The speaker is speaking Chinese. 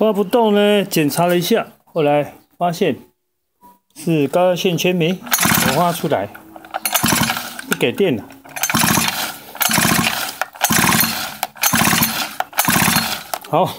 挖不动呢，检查了一下，后来发现是高压线圈没挖出来，不给电了。 好。